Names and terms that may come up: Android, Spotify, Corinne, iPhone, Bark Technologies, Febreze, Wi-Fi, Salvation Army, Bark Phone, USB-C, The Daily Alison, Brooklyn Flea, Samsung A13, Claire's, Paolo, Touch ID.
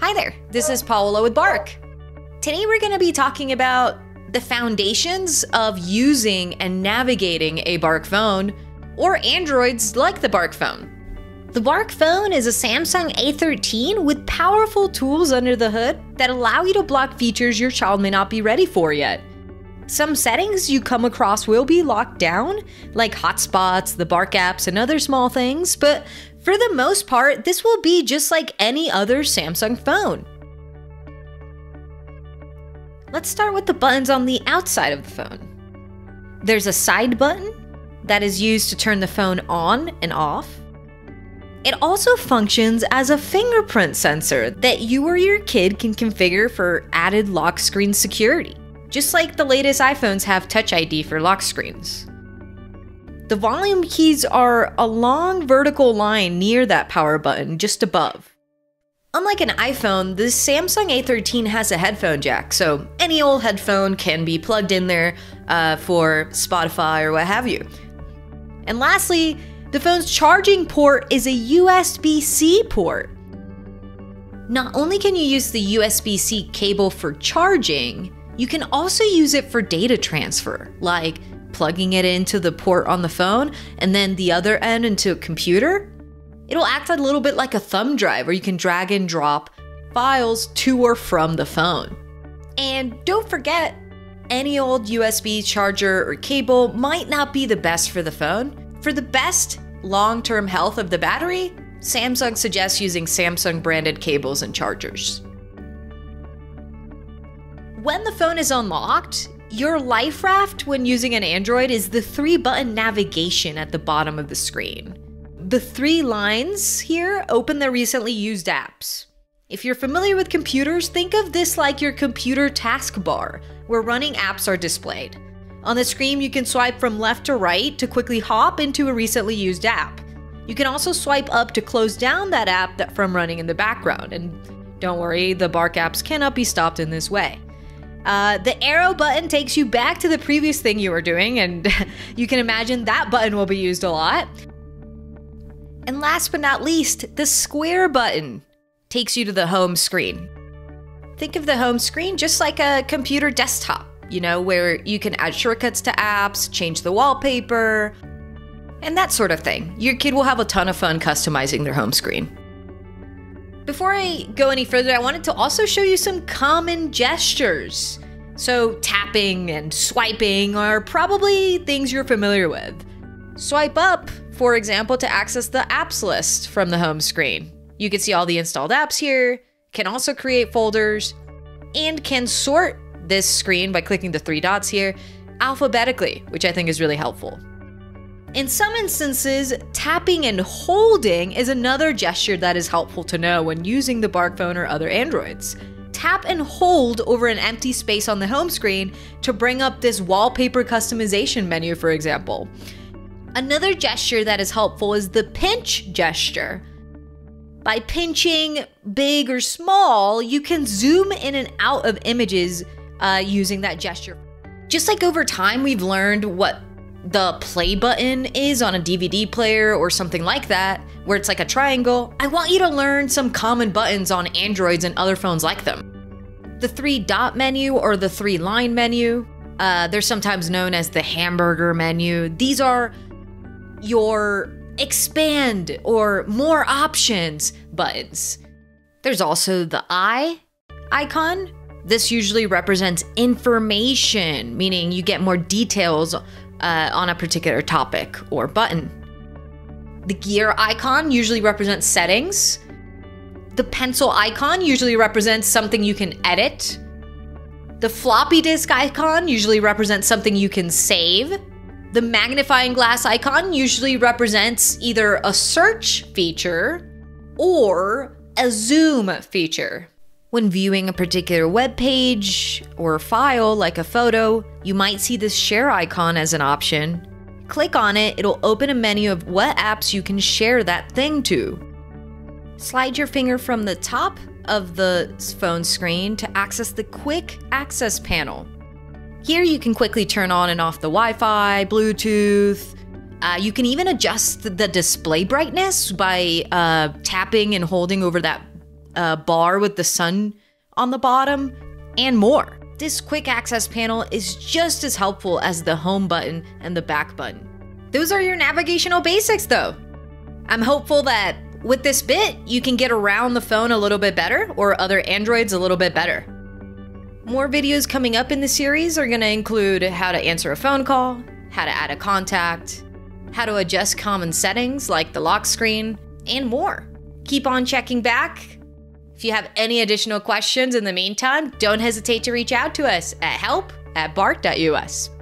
Hi there, this is Paolo with Bark. Today we're gonna be talking about the foundations of using and navigating a Bark phone or Androids like the Bark phone. The Bark phone is a Samsung A13 with powerful tools under the hood that allow you to block features your child may not be ready for yet. Some settings you come across will be locked down, like hotspots, the Bark apps, and other small things, but for the most part, this will be just like any other Samsung phone. Let's start with the buttons on the outside of the phone. There's a side button that is used to turn the phone on and off. It also functions as a fingerprint sensor that you or your kid can configure for added lock screen security, just like the latest iPhones have Touch ID for lock screens. The volume keys are a long vertical line near that power button just above. Unlike an iPhone, the Samsung A13 has a headphone jack, so any old headphone can be plugged in there for Spotify or what have you. And lastly, the phone's charging port is a USB-C port. Not only can you use the USB-C cable for charging, you can also use it for data transfer, like plugging it into the port on the phone and then the other end into a computer. It'll act a little bit like a thumb drive where you can drag and drop files to or from the phone. And don't forget, any old USB charger or cable might not be the best for the phone. For the best long-term health of the battery, Samsung suggests using Samsung-branded cables and chargers. When the phone is unlocked, your life raft when using an Android is the three-button navigation at the bottom of the screen. The three lines here open the recently used apps. If you're familiar with computers, think of this like your computer taskbar, where running apps are displayed. On the screen, you can swipe from left to right to quickly hop into a recently used app. You can also swipe up to close down that app from running in the background. And don't worry, the Bark apps cannot be stopped in this way. The arrow button takes you back to the previous thing you were doing, and you can imagine that button will be used a lot. And last but not least, the square button takes you to the home screen. Think of the home screen just like a computer desktop, you know, where you can add shortcuts to apps, change the wallpaper, and that sort of thing. Your kid will have a ton of fun customizing their home screen. Before I go any further, I wanted to also show you some common gestures. So tapping and swiping are probably things you're familiar with. Swipe up, for example, to access the apps list from the home screen. You can see all the installed apps here, can also create folders, and can sort this screen by clicking the three dots here alphabetically, which I think is really helpful. In some instances, tapping and holding is another gesture that is helpful to know when using the Bark phone or other Androids. Tap and hold over an empty space on the home screen to bring up this wallpaper customization menu, for example. Another gesture that is helpful is the pinch gesture. By pinching big or small, you can zoom in and out of images using that gesture. Just like over time, we've learned what the play button is on a DVD player or something like that, where it's like a triangle. I want you to learn some common buttons on Androids and other phones like them. The three dot menu or the three line menu, they're sometimes known as the hamburger menu. These are your expand or more options buttons. There's also the eye icon. This usually represents information, meaning you get more details on a particular topic or button. The gear icon usually represents settings. The pencil icon usually represents something you can edit. The floppy disk icon usually represents something you can save. The magnifying glass icon usually represents either a search feature or a zoom feature. When viewing a particular web page or file like a photo, you might see this share icon as an option. Click on it, it'll open a menu of what apps you can share that thing to. Slide your finger from the top of the phone screen to access the quick access panel. Here you can quickly turn on and off the Wi-Fi, Bluetooth. You can even adjust the display brightness by tapping and holding over that bar with the sun on the bottom, and more. This quick access panel is just as helpful as the home button and the back button. Those are your navigational basics though. I'm hopeful that with this bit, you can get around the phone a little bit better, or other Androids a little bit better. More videos coming up in the series are gonna include how to answer a phone call, how to add a contact, how to adjust common settings like the lock screen, and more. Keep on checking back. If you have any additional questions in the meantime, don't hesitate to reach out to us at help@bark.us.